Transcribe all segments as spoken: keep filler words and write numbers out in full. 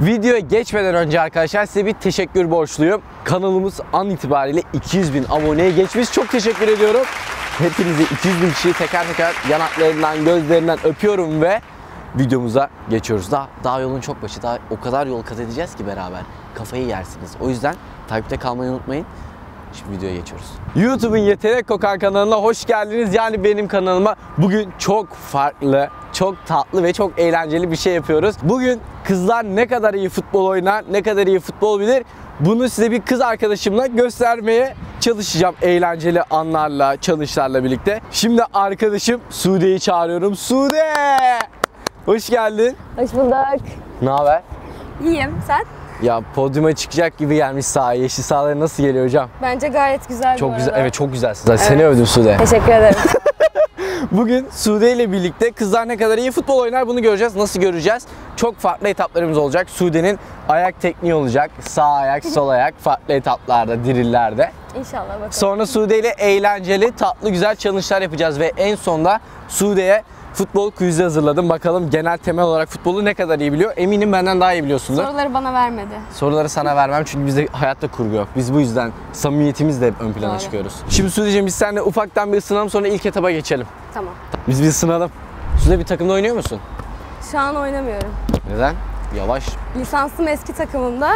Videoya geçmeden önce arkadaşlar size bir teşekkür borçluyum. Kanalımız an itibariyle iki yüz bin aboneye geçmiş. Çok teşekkür ediyorum. Hepinizi iki yüz bin kişiyi teker teker yanaklarından, gözlerinden öpüyorum ve videomuza geçiyoruz. Daha, daha yolun çok başı. Daha o kadar yol kat edeceğiz ki beraber. Kafayı yersiniz. O yüzden takipte kalmayı unutmayın. Şimdi videoya geçiyoruz. YouTube'un Yetenek Kokan kanalına hoş geldiniz. Yani benim kanalıma. Bugün çok farklı, çok tatlı ve çok eğlenceli bir şey yapıyoruz. Bugün kızlar ne kadar iyi futbol oynar, ne kadar iyi futbol bilir, bunu size bir kız arkadaşımla göstermeye çalışacağım. Eğlenceli anlarla, çalışlarla birlikte. Şimdi arkadaşım Sude'yi çağırıyorum. Sude! Hoş geldin. Hoş bulduk. Ne haber? İyiyim. Sen? Ya podyuma çıkacak gibi gelmiş sahaya. Yeşil sahalara nasıl geliyor hocam? Bence gayet güzel. Çok güzel. Evet, çok güzelsin. Evet. Seni övdüm Sude. Teşekkür ederim. Bugün Sude ile birlikte kızlar ne kadar iyi futbol oynar bunu göreceğiz. Nasıl göreceğiz? Çok farklı etaplarımız olacak. Sude'nin ayak tekniği olacak. Sağ ayak, sol ayak farklı etaplarda, dirillerde. İnşallah bakalım. Sonra Sude ile eğlenceli, tatlı, güzel challenge'lar yapacağız ve en sonunda Sude'ye futbol quiz'i hazırladım. Bakalım genel temel olarak futbolu ne kadar iyi biliyor? Eminim benden daha iyi biliyorsundur. Soruları bana vermedi. Soruları sana vermem çünkü bizde hayatta kurgu yok. Biz bu yüzden samimiyetimizle hep ön plana Doğru. çıkıyoruz. Şimdi Sudeciğim biz seninle ufaktan bir ısınalım sonra ilk etaba geçelim. Tamam. Biz bir ısınalım. Sude bir takımda oynuyor musun? Şu an oynamıyorum. Neden? Yavaş. Lisansım eski takımımda.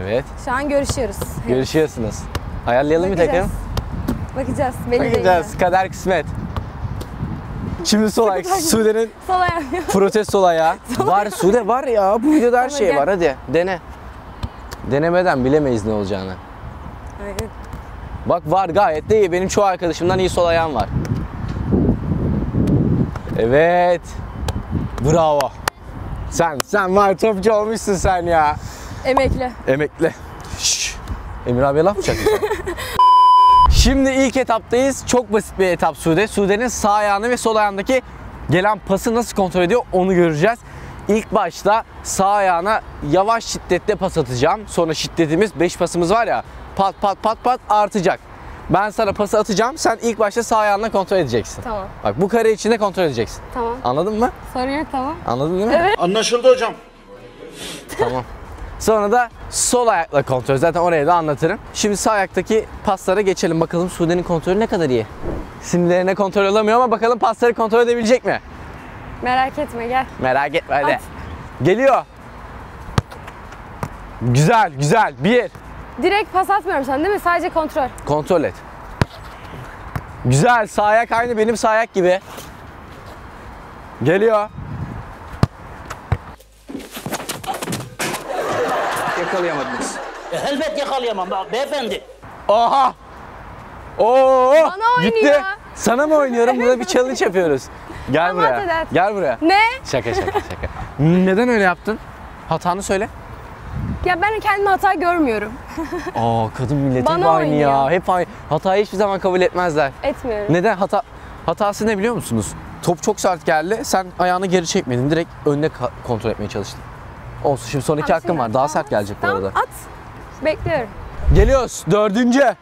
Evet. Şu an görüşüyoruz. Görüşüyorsunuz. Ayarlayalım bir takım. Bakacağız. Belli Bakacağız. Değil Kader kısmet. Şimdi sol ayak, Sude'nin protest sol ayağı. Var Sude, var ya, bu videoda her şey gel. Var, hadi dene. Denemeden bilemeyiz ne olacağını. Aynen. Bak var, gayet de iyi, benim çoğu arkadaşımdan iyi sol ayağım var. Evet, bravo. Sen, sen var, topçu olmuşsun sen ya. Emekli. Emekli. Şşş, Emir abiye laf yapacak mısın? Şimdi ilk etaptayız. Çok basit bir etap Sude. Sude'nin sağ ayağını ve sol ayağındaki gelen pası nasıl kontrol ediyor onu göreceğiz. İlk başta sağ ayağına yavaş şiddette pas atacağım. Sonra şiddetimiz beş pasımız var ya pat pat pat pat artacak. Ben sana pası atacağım. Sen ilk başta sağ ayağınla kontrol edeceksin. Tamam. Bak bu kare içinde kontrol edeceksin. Tamam. Anladın mı? Sorun yok tamam. Anladın değil mi? Evet. Anlaşıldı hocam. Tamam. Sonra da sol ayakla kontrol. Zaten oraya da anlatırım. Şimdi sağ ayaktaki paslara geçelim. Bakalım Sude'nin kontrolü ne kadar iyi. Sinirlerine kontrol olamıyor ama bakalım pasları kontrol edebilecek mi? Merak etme gel. Merak etme hadi. At. Geliyor. Güzel güzel. Bir. Direkt pas atmıyorum sen değil mi? Sadece kontrol. Kontrol et. Güzel. Sağ ayak aynı benim sağ ayak gibi. Geliyor. Yakalayamadınız. E, elbet yakalayamam beyefendi. Aha! Oo! Bana gitti. Oynuyor. Sana mı oynuyorum? Burada bir challenge yapıyoruz. Gel tamam, buraya. Adalet. Gel buraya. Ne? Şaka şaka şaka. Neden öyle yaptın? Hatanı söyle. Ya ben kendimi hata görmüyorum. Aa kadın milleti hep aynı ya. Hep aynı. Hatayı hiçbir zaman kabul etmezler. Etmiyorum. Neden? Hata hatası ne biliyor musunuz? Top çok sert geldi. Sen ayağını geri çekmedin. Direkt önüne kontrol etmeye çalıştın. Olsun şimdi son iki tamam, hakkım şimdi, var. Daha tamam, sert gelecek tamam, bu arada. At. Bekliyorum. Geliyoruz. Dördüncü.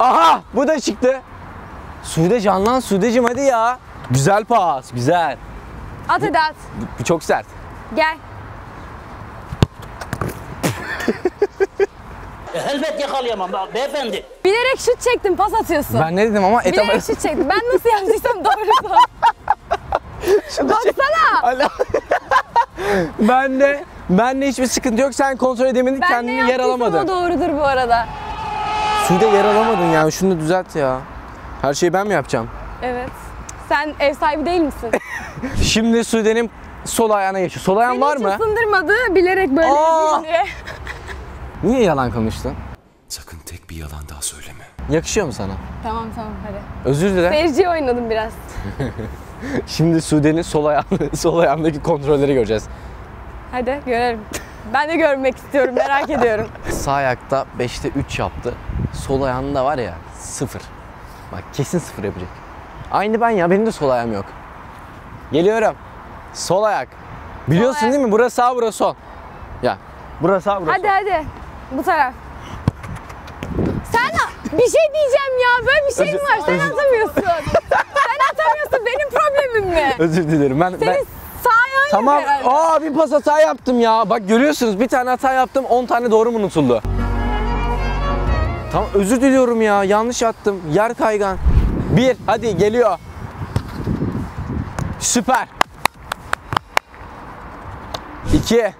Aha! Bu da çıktı. Sude canlan Sudeciğim hadi ya. Güzel pas. Güzel. At hadi at. Bu çok sert. Gel. Elbet yakalayamam beyefendi. Bilerek şut çektim pas atıyorsun. Ben ne dedim ama etap... Bilerek şut çektim. Ben nasıl yaptıysam doğrusu. Baksana. Ben de, ben de hiçbir sıkıntı yok. Sen kontrol edemedin, ben kendini yer alamadın. Ben doğrudur bu arada. Sude yer alamadın yani. Şunu düzelt ya. Her şeyi ben mi yapacağım? Evet. Sen ev sahibi değil misin? Şimdi Sude'nin sol ayağına geçiyor. Sol ayağın var mı? Beni hiç ısındırmadı. Bilerek böyle yapayım diye. Niye yalan konuştun? Sakın tek bir yalan daha söyleme. Yakışıyor mu sana? Tamam tamam hadi. Özür dilerim. Seyirciye oynadım biraz. Şimdi Sude'nin sol ayağını, sol ayağındaki kontrolleri göreceğiz. Hadi görelim. Ben de görmek istiyorum, merak ediyorum. Sağ ayakta beşte üç yaptı. Sol ayağında var ya sıfır. Bak kesin sıfır yapacak. Aynı ben ya, benim de sol ayağım yok. Geliyorum. Sol ayak. Biliyorsun sol ayak. Değil mi? Burası sağ, burası sol. Ya. Burası sağ, burası hadi, sol. Hadi hadi. Bu taraf. Sen bir şey diyeceğim ya. Böyle bir şey mi var? Sen atamıyorsun. Sen atamıyorsun. Benim problemim mi? Özür dilerim. Ben, Senin ben... sağ Tamam. Herhalde. Aa, bir pas hata yaptım ya. Bak görüyorsunuz, bir tane hata yaptım, on tane doğru mu unutuldu? Tamam, özür diliyorum ya. Yanlış attım. Yer kaygan. Bir, hadi geliyor. Süper. İki.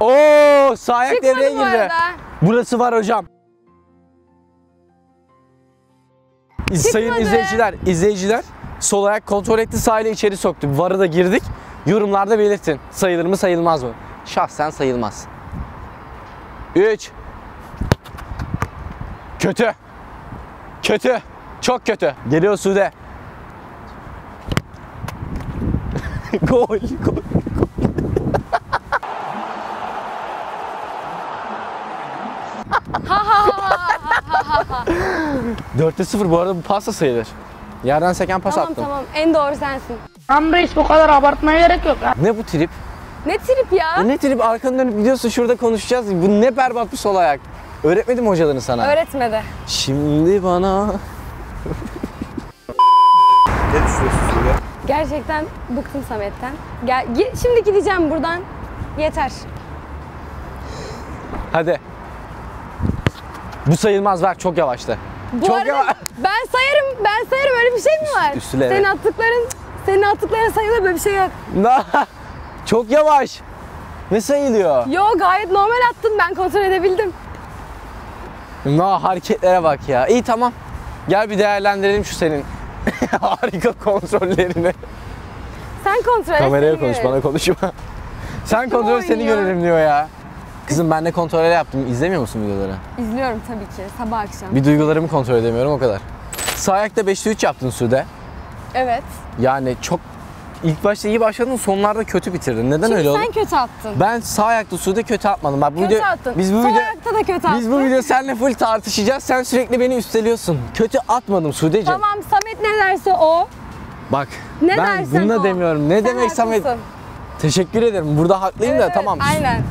Oo, sağ ayak devreye girdi. Burası var hocam. Çıkmadı. Sayın izleyiciler, izleyiciler sol ayak kontrol etti, sağ ile içeri soktu. Var'a da girdik. Yorumlarda belirtin. Sayılır mı, sayılmaz mı? Şahsen sayılmaz. üç. Kötü. Kötü. Çok kötü. Geliyor Sude. Gol. Gol. dörtte sıfır bu arada, bu pas da sayılır. Yerden seken pas tamam, attım. Tamam tamam, en doğru sensin. Lan reis, bu kadar abartmaya gerek yok ya. Ne bu trip? Ne trip ya? E ne trip? Arkanı dönüp gidiyorsun, şurada konuşacağız. Bu ne berbat bir sol ayak. Öğretmedi mi hocalarını sana? Öğretmedi. Şimdi bana... Ne düşünüyorsun ya? Gerçekten bıktım Samet'ten. Gel, şimdi gideceğim buradan. Yeter. Hadi. Bu sayılmaz, bak çok yavaştı. Bu çok arada yavaş. Ben sayarım, ben sayarım, öyle bir şey mi var? Üstüne senin attıkların, senin attıkların sayılır, böyle bir şey yok. Çok yavaş. Ne sayılıyor? Yo, gayet normal attım, ben kontrol edebildim. Na hareketlere bak ya. İyi tamam. Gel bir değerlendirelim şu senin harika kontrollerini. Sen kontrol et. Kameraya konuş, bana konuşma. Sen kontrol, seni görelim diyor ya. Kızım ben de kontrol yaptım. İzlemiyor musun videoları? İzliyorum tabii ki. Sabah akşam. Bir duygularımı kontrol edemiyorum, o kadar. Sağ ayakta beşte üç yaptın Sude. Evet. Yani çok ilk başta iyi başladın, sonlarda kötü bitirdin. Neden Çünkü öyle oldu? Sen kötü attın. Ben sağ ayakta Sude kötü atmadım. Bak bu kötü video, attın. Biz bu video, ayakta da kötü attın. Biz bu video seninle full tartışacağız. Sen sürekli beni üsteliyorsun. Kötü atmadım Sudeciğim. Tamam, Samet ne derse o. Bak. Ne ben bununla o. demiyorum. Ne sen demek haklısın. Samet? Teşekkür ederim. Burada haklıyım evet, da tamam. Aynen.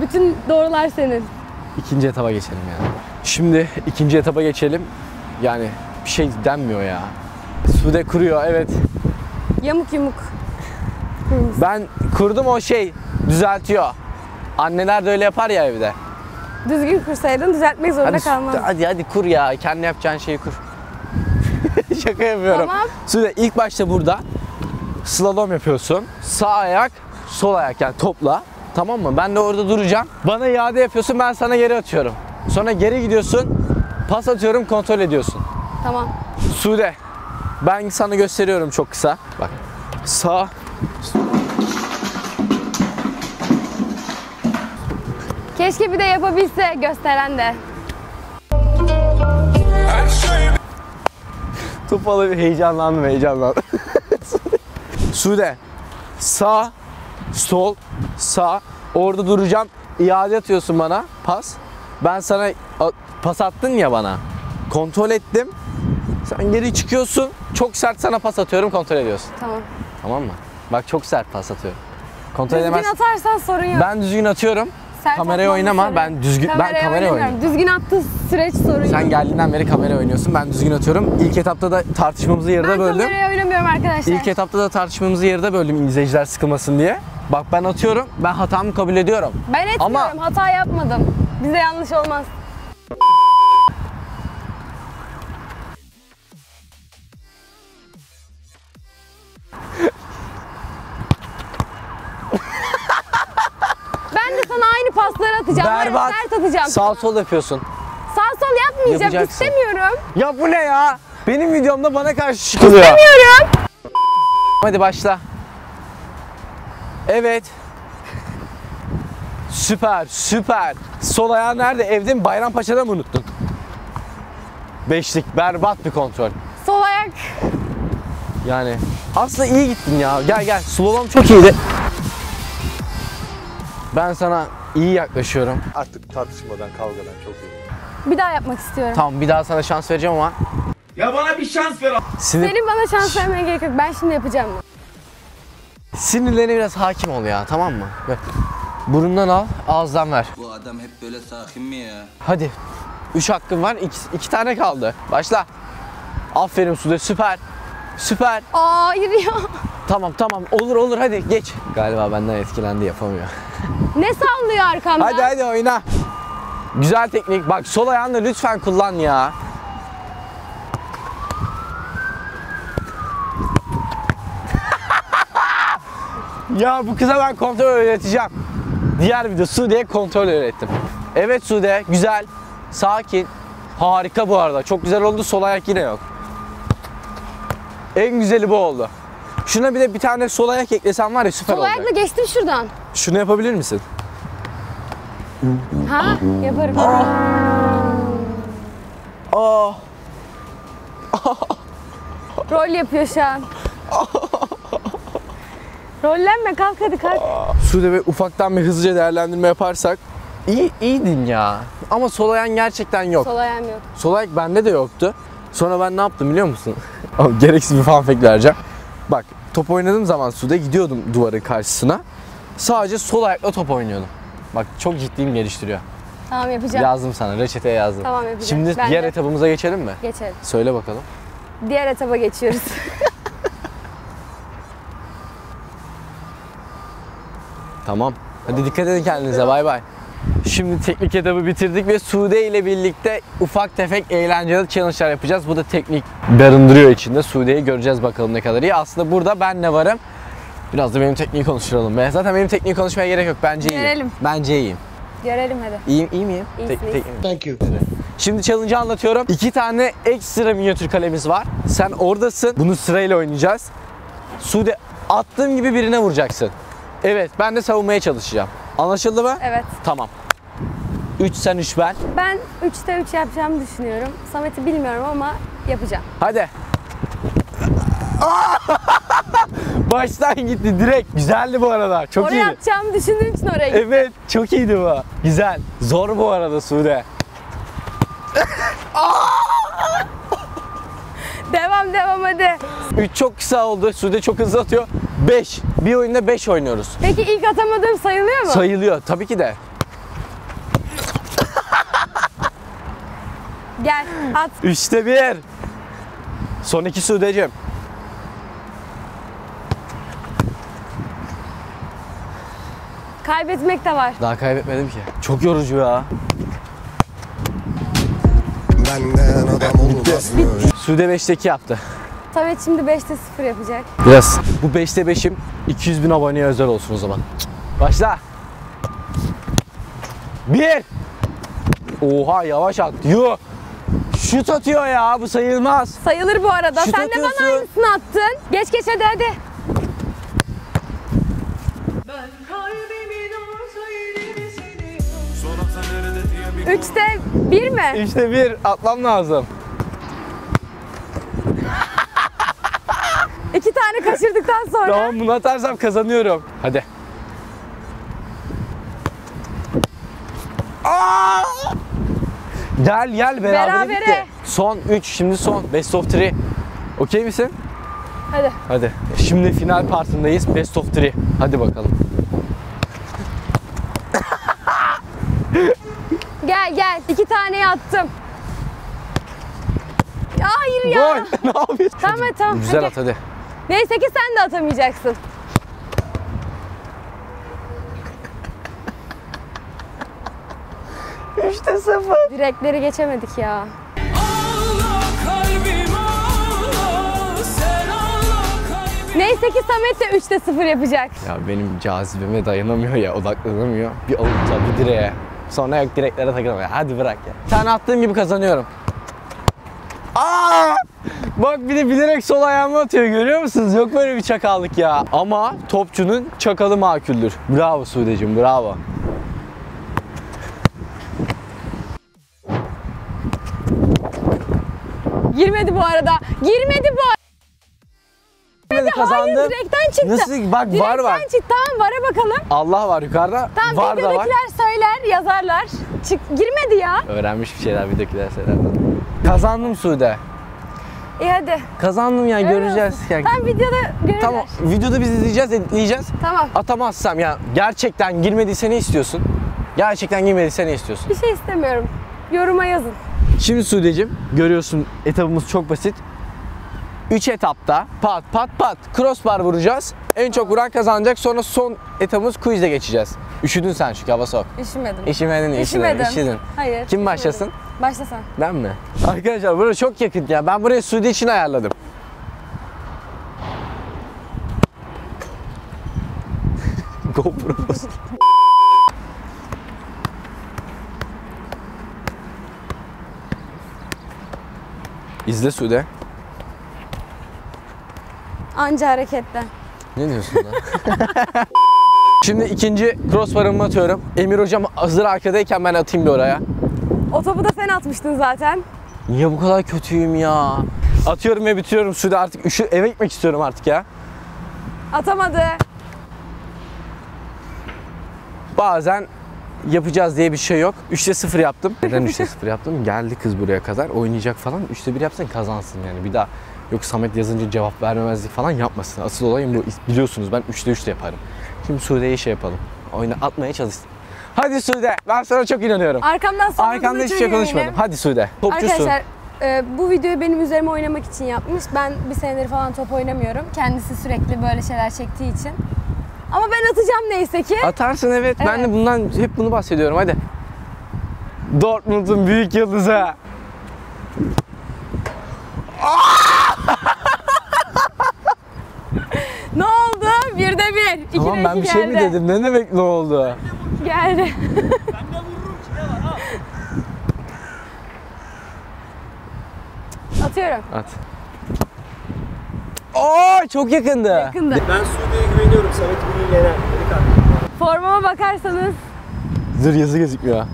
Bütün doğrular senin. İkinci etaba geçelim yani. Şimdi ikinci etaba geçelim. Yani bir şey denmiyor ya. Sude kuruyor, evet. Yamuk yumuk. Ben kurdum, o şey düzeltiyor. Anneler de öyle yapar ya evde. Düzgün kursaydın düzeltmek zorunda kalmazdın. Hadi hadi kur ya, kendi yapacağın şeyi kur. Şaka yapıyorum. Tamam. Sude ilk başta burada slalom yapıyorsun. Sağ ayak, sol ayak yani topla. Tamam mı? Ben de orada duracağım. Bana iade yapıyorsun, ben sana geri atıyorum. Sonra geri gidiyorsun, pas atıyorum, kontrol ediyorsun. Tamam. Sude, ben sana gösteriyorum çok kısa. Bak, sağ. Keşke bir de yapabilse gösteren de. Topalı bir heyecanlandım, heyecanlandım. Sude, sağ, sol, sağ, orada duracağım, iade atıyorsun bana, pas. Ben sana pas attın ya bana, kontrol ettim. Sen geri çıkıyorsun, çok sert sana pas atıyorum, kontrol ediyorsun. Tamam. Tamam mı? Bak çok sert pas atıyorum. Kontrol düzgün edemez. Düzgün atarsan sorun yok. Ben düzgün atıyorum. Sert kameraya oynama, sorun. ben düzgün, kameraya ben kameraya oynuyorum. Düzgün attığı süreç sorun yok. Sen geldiğinden beri kameraya oynuyorsun, ben düzgün atıyorum. İlk etapta da tartışmamızı yarıda ben böldüm. Ben kameraya oynamıyorum arkadaşlar. İlk etapta da tartışmamızı yarıda böldüm izleyiciler sıkılmasın diye. Bak ben atıyorum, ben hatamı kabul ediyorum. Ben etmiyorum, ama... hata yapmadım. Bize yanlış olmaz. Ben de sana aynı pasları atacağım, berbat. Sert atacağım. Sağ sol yapıyorsun. Sağ sol yapmayacağım, yapacaksın. İstemiyorum. Ya bu ne ya? Benim videomda bana karşı çıkılıyor. İstemiyorum. Hadi başla. Evet. Süper, süper. Sol ayağı nerede? Evde mi? Bayrampaşa'da mı unuttun? Beşlik, berbat bir kontrol. Sol ayak. Yani aslında iyi gittin ya. Gel gel, slalom çok iyiydi. Ben sana iyi yaklaşıyorum. Artık tartışmadan, kavgadan çok iyi. Bir daha yapmak istiyorum. Tamam, bir daha sana şans vereceğim ama. Ya bana bir şans ver. Sinir... Senin bana şans vermeye gerek yok. Ben şimdi yapacağım. Sinirlerine biraz hakim ol ya, tamam mı? Burundan al, ağızdan ver. Bu adam hep böyle sakin mi ya? Hadi. Üç hakkın var, iki, iki tane kaldı. Başla. Aferin Sude, süper. Süper. Aa, hayır ya. Tamam tamam, olur olur, hadi geç. Galiba benden etkilendi, yapamıyor. Ne sallıyor arkamda? Hadi hadi oyna. Güzel teknik. Bak sol ayağını lütfen kullan ya. Ya bu kıza ben kontrol öğreteceğim. Diğer video Sude'ye kontrol öğrettim. Evet Sude, güzel, sakin. Harika bu arada. Çok güzel oldu. Sol ayak yine yok. En güzeli bu oldu. Şuna bir de bir tane sol ayak eklesen var ya, süper olacak. Sol ayakla olacak. Geçtim şuradan. Şunu yapabilir misin? Ha, yaparım. Aa. Aa. Aa. Rol yapıyor şu an. Rollenme, kalk hadi kalk. Sude ve ufaktan bir hızlıca değerlendirme yaparsak. İyi, iyiydin ya. Ama sol ayağın gerçekten yok. Sol ayağım yok. Sol ayak bende de yoktu. Sonra ben ne yaptım biliyor musun? Abi gereksiz bir fun fact vereceğim. Bak, top oynadığım zaman Sude gidiyordum duvarın karşısına. Sadece sol ayakla top oynuyordum. Bak çok ciddiyim, geliştiriyor. Tamam, yapacağım. Yazdım sana, reçeteye yazdım. Tamam, yapacağım. Şimdi ben diğer de... etabımıza geçelim mi? Geçelim. Söyle bakalım. Diğer etaba geçiyoruz. Tamam. Hadi dikkat edin kendinize. Bay bay. Şimdi teknik etabı bitirdik ve Sude ile birlikte ufak tefek eğlenceli challenge'lar yapacağız. Bu da teknik barındırıyor içinde. Sude'yi göreceğiz bakalım ne kadar iyi. Aslında burada ben ne varım? Biraz da benim tekniği konuşturalım be. Zaten benim tekniği konuşmaya gerek yok. Bence iyiyim. Görelim. Bence iyiyim. Görelim hadi. İyiyim, iyi miyim? İyisin, te iyisin. Thank you. Şimdi challenge'ı anlatıyorum. İki tane ekstra minyatür kalemiz var. Sen oradasın. Bunu sırayla oynayacağız. Sude, attığım gibi birine vuracaksın. Evet, ben de savunmaya çalışacağım. Anlaşıldı mı? Evet. Tamam. üç sen, üç ben. Ben üçte üç yapacağımı düşünüyorum. Samet'i bilmiyorum ama yapacağım. Hadi. Baştan gitti direkt. Güzeldi bu arada. Çok oraya iyiydi. Oraya yapacağımı düşündüğüm için oraya gittim. Evet, çok iyiydi bu. Güzel. Zor bu arada Sude. Devam devam hadi. üç çok kısa oldu. Sude çok hızlı atıyor. beş. Bir oyunda beş oynuyoruz. Peki ilk atamadığım sayılıyor mu? Sayılıyor. Tabii ki de. Gel at. üçte bir. Son iki Sude'cim. Kaybetmek de var. Daha kaybetmedim ki. Çok yorucu ya. Benden adam olmaz. Sude beşte iki yaptı. Tabii şimdi beşte sıfır yapacak. Biraz. Bu beşte beşim iki yüz bin aboneye özel olsun o zaman. Başla. bir. Oha, yavaş at. Yuh. Şut atıyor ya, bu sayılmaz. Sayılır bu arada. Şut sen atıyorsun. De bana aynısını attın. Geç geç hadi hadi. üçte bir mi? üçte bir atmam lazım. İki tane kaçırdıktan sonra. Tamam, bunu atarsam kazanıyorum. Hadi. Aa! Gel gel beraber berabere gitti. Son üç, şimdi son best of three. Okey misin? Hadi. Hadi. Şimdi final partındayız. best of three. Hadi bakalım. Gel gel. İki tane attım. Hayır ya. Gol. Ne yapıyorsun? Tamam tamam. Güzel hadi. At hadi. Neyse ki sen de atamayacaksın. Üçte sıfır. Direkleri geçemedik ya. Allah kalbim, Allah, sen Allah kalbim. Neyse ki Samet de üçte sıfır yapacak. Ya benim cazibeme dayanamıyor ya, odaklanamıyor. Bir avuçta bir direğe. Sonra yok direklere takılamıyor. Hadi bırak ya. Sen attığım gibi kazanıyorum. Aa! Bak bir de bilerek sol ayağımı atıyor, görüyor musunuz? Yok böyle bir çakallık ya. Ama topçunun çakalı makuldür. Bravo Sudeciğim, bravo. Girmedi bu arada. Girmedi bu arada. Girmedi, hayır, direkten çıktı. Nasıl? Bak direkten var var. Direkten çıktı. Tamam, vara bakalım. Allah var yukarıda. Tamam, var da var. Videodakiler söyler, yazarlar. Çık, girmedi ya. Öğrenmiş bir şeyler videodakiler söyler. Kazandım Sude. İyi hadi. Kazandım ya, öyle göreceğiz. Yani. Tamam, videoda görürler. Tamam, videoda biz izleyeceğiz, editleyeceğiz. Tamam. Atamazsam ya, gerçekten girmediyse ne istiyorsun? Gerçekten girmediyse ne istiyorsun? Bir şey istemiyorum. Yoruma yazın. Şimdi Sudeciğim, görüyorsun etabımız çok basit. üç etapta pat pat pat crossbar vuracağız. En çok vuran kazanacak. Sonra son etapımız quiz'e geçeceğiz. Üşüdün sen şu hava sok. Üşümedim. İşimedin, üşümedim. Üşüdün. Hayır. Kim başlasın? Başla sen. Ben mi? Arkadaşlar burası çok yakın ya. Ben burayı Sude için ayarladım. GoPro bozuldu. İzle Sude. Anca hareketten. Ne diyorsun lan? Şimdi ikinci crossbar'ımı atıyorum. Emir hocam hazır arkadayken ben atayım bir oraya. O topu da sen atmıştın zaten. Niye bu kadar kötüyüm ya? Atıyorum ve bitiriyorum Sude artık. Üşür, eve gitmek istiyorum artık ya. Atamadı. Bazen yapacağız diye bir şey yok. üçte sıfır yaptım. Neden üçte sıfır yaptım? Geldi kız buraya kadar oynayacak falan. üçte bir yapsan kazansın yani bir daha. Yok Samet yazınca cevap vermemezlik falan yapmasın. Asıl olayım bu. Biliyorsunuz ben üçte üçte yaparım. Şimdi Sude'ye şey yapalım. Oyunu atmaya çalışsın. Hadi Sude, ben sana çok inanıyorum. Arkamdan sonra Arkamda hiçbir şey konuşmadım. Yine. Hadi Sude, topçusun. Arkadaşlar e, bu videoyu benim üzerime oynamak için yapmış. Ben bir senedir falan top oynamıyorum. Kendisi sürekli böyle şeyler çektiği için. Ama ben atacağım neyse ki. Atarsın evet. Evet. Ben de bundan hep bunu bahsediyorum. Hadi. Dortmund'un büyük yıldızı. Ne oldu? Birde bir. İki tamam, ben bir geldi. Şey mi dedim? Ne demek ne oldu? Geldi. Ben de vururum ki ne var ha? Atıyorum. At. Oo, çok yakındı. Yakındı. Ben Sude'ye güveniyorum. Samet bunu yener. Formama bakarsanız. Zır yazı gözükmüyor.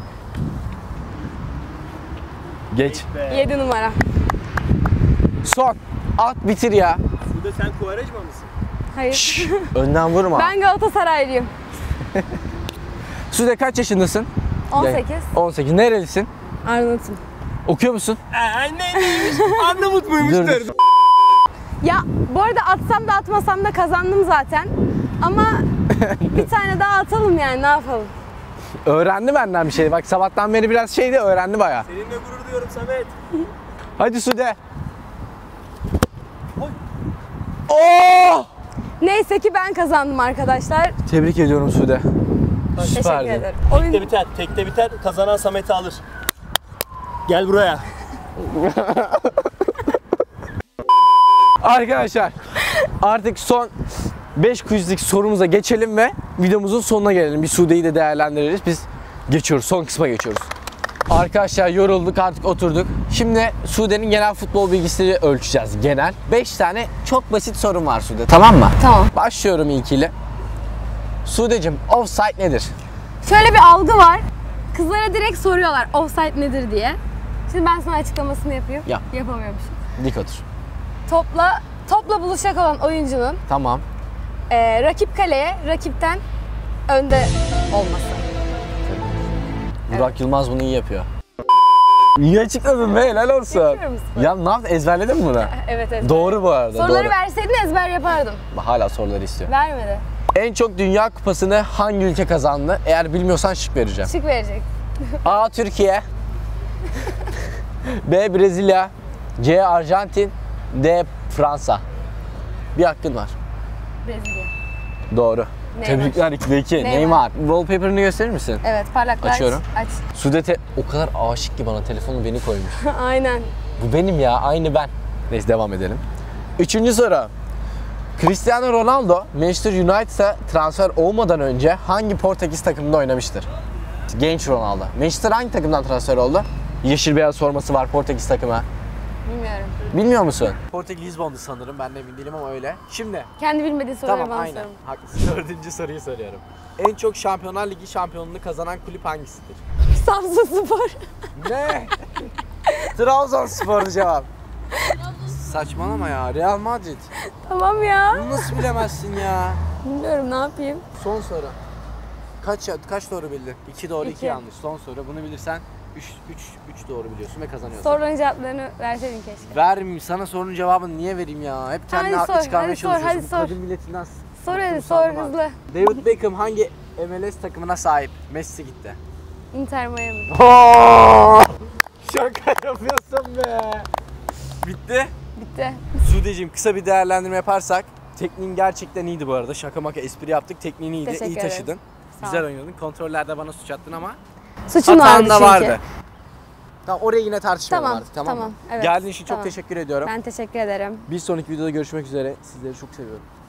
Geç. yedi numara. Son. At bitir ya. Sude sen Kovarejma mısın? Hayır. Şşş, önden vurma. Ben Galatasaraylıyım. Sude kaç yaşındasın? on sekiz. on sekiz. Nerelisin? Arjantin. Okuyor musun? Ee, neymiş? Arnavut muymuşlar? Ya bu arada atsam da atmasam da kazandım zaten. Ama bir tane daha atalım yani ne yapalım? Öğrendi benden bir şey. Bak sabahtan beri biraz şeydi öğrendi bayağı. Seninle gurur duyuyorum Samet. Hadi Sude. Oh! Neyse ki ben kazandım arkadaşlar. Tebrik ediyorum Sude. Süperdi. Teşekkür ederim. Oyun... Tekte biter, tekte biter. Kazanan Samet'i alır. Gel buraya. Arkadaşlar artık son beş quizlik sorumuza geçelim ve videomuzun sonuna gelelim. Bir Sude'yi de değerlendiririz. Biz geçiyoruz. Son kısma geçiyoruz. Arkadaşlar yorulduk artık oturduk. Şimdi Sude'nin genel futbol bilgisini ölçeceğiz. Genel. beş tane çok basit sorum var Sude. Tamam mı? Tamam. Başlıyorum ilkiyle. Sudeciğim offside nedir? Şöyle bir algı var. Kızlara direkt soruyorlar offside nedir diye. Şimdi ben sana açıklamasını yapayım. Yap. Yapamıyormuşum. Dik otur. Topla, topla buluşacak olan oyuncunun tamam. E, rakip kaleye, rakipten önde olması. Burak evet. Yılmaz bunu iyi yapıyor. İyi açıkladın be, helal olsun. Ya ne yaptın, ezberledin mi bunu? Evet, evet. Doğru bu arada. Soruları doğru. Verseydin ezber yapardım. Hala soruları istiyor. Vermedi. En çok Dünya Kupası'nı hangi ülke kazandı? Eğer bilmiyorsan şık vereceğim. Şık verecek. A. Türkiye. B. Brezilya. C. Arjantin. D. Fransa. Bir hakkın var. Brezilya. Doğru. Neymar. Tebrikler ikide iki. Neymar. Neymar. Wallpaper'ını gösterir misin? Evet, parlaklar. Açıyorum. Aç. Sude o kadar aşık ki bana telefonu beni koymuş. Aynen. Bu benim ya, aynı ben. Neyse devam edelim. Üçüncü soru. Cristiano Ronaldo Manchester United'a transfer olmadan önce hangi Portekiz takımında oynamıştır? Genç Ronaldo. Manchester hangi takımdan transfer oldu? Yeşil beyaz forması var Portekiz takıma. Bilmiyorum. Bilmiyor musun? Portekiz Lisbon'du sanırım. Ben de emin değilim ama öyle. Şimdi. Kendi bilmediği soruları tamam, bana aynen. Sorun. Haklısın. Dördüncü soruyu soruyorum. En çok Şampiyonlar Ligi şampiyonluğunu kazanan kulüp hangisidir? Trabzonspor. Ne? Trabzonspor cevap. Saçmalama ya. Real Madrid. Tamam ya. Bunu nasıl bilemezsin ya? Bilmiyorum, ne yapayım? Son soru. Kaç kaç doğru bildin? iki doğru, iki yanlış. Son soru. Bunu bilirsen üç doğru biliyorsun ve kazanıyorsun. Sorunun cevaplarını verseydin keşke. Vermeyeyim. Sana sorunun cevabını niye vereyim ya? Hep kendini haklı çıkarmaya çalışıyorsun. Hadi sor, hadi sor. Milletinden sor hadi, sor hızlı. David Beckham hangi M L S takımına sahip? Messi gitti. Inter Miami. Şaka yapıyorsun be. Bitti. Bitti. Sudeciğim, kısa bir değerlendirme yaparsak, tekniğin gerçekten iyiydi bu arada. Şaka maka espri yaptık. Tekniğin iyiydi. Teşekkür iyi taşıdın. Ederim. Güzel oynadın. Kontrollerde bana suç attın ama suçum vardı çünkü. Vardı. Tamam, oraya yine tartışma tamam, vardı. Tamam, tamam. Evet, geldiğin için tamam. Çok teşekkür ediyorum. Ben teşekkür ederim. Bir sonraki videoda görüşmek üzere. Sizleri çok seviyorum.